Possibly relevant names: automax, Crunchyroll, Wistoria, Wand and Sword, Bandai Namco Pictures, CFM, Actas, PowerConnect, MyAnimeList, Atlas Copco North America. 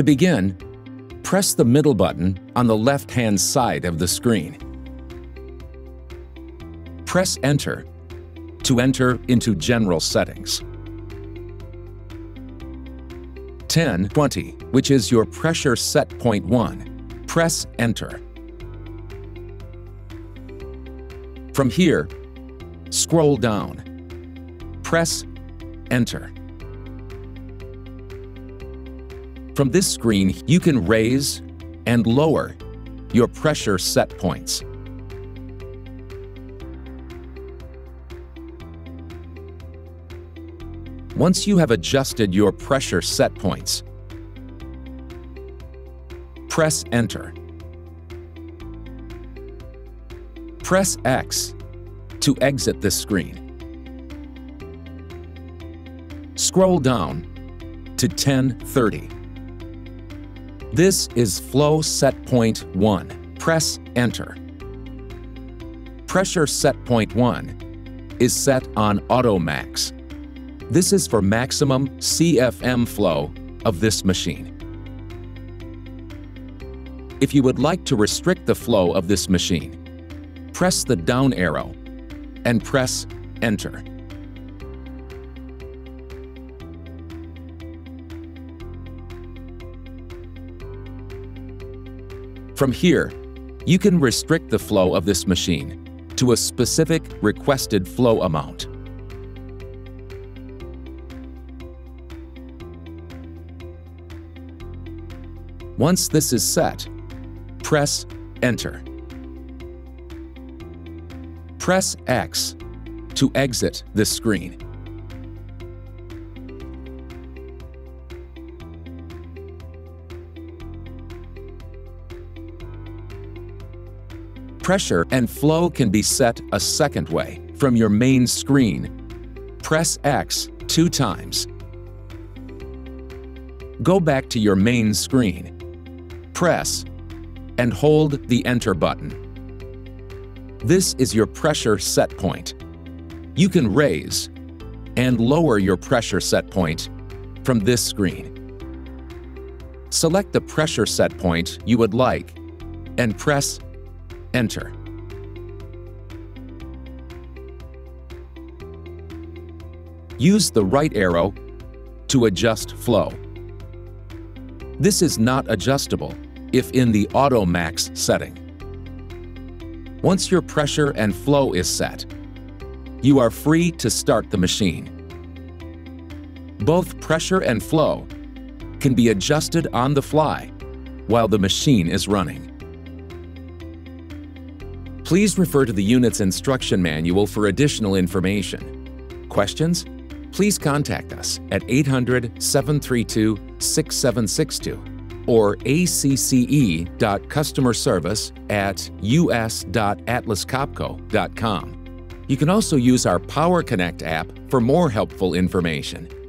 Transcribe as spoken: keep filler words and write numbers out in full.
To begin, press the middle button on the left-hand side of the screen. Press Enter to enter into General Settings. ten twenty, which is your pressure set point one, press Enter. From here, scroll down. Press Enter. From this screen, you can raise and lower your pressure set points. Once you have adjusted your pressure set points, press Enter. Press X to exit this screen. Scroll down to ten thirty. This is flow set point one. Press Enter. Pressure set point one is set on Auto Max. This is for maximum C F M flow of this machine. If you would like to restrict the flow of this machine, press the down arrow and press Enter. From here, you can restrict the flow of this machine to a specific requested flow amount. Once this is set, press Enter. Press X to exit this screen. Pressure and flow can be set a second way from your main screen. Press X two times. Go back to your main screen. Press and hold the Enter button. This is your pressure set point. You can raise and lower your pressure set point from this screen. Select the pressure set point you would like and press Enter. Use the right arrow to adjust flow. This is not adjustable if in the Auto Max setting. Once your pressure and flow is set, you are free to start the machine. Both pressure and flow can be adjusted on the fly while the machine is running. Please refer to the unit's instruction manual for additional information. Questions? Please contact us at eight hundred, seven three two, six seven six two. Or A C C E dot customer service at U S dot atlas copco dot com. You can also use our PowerConnect app for more helpful information.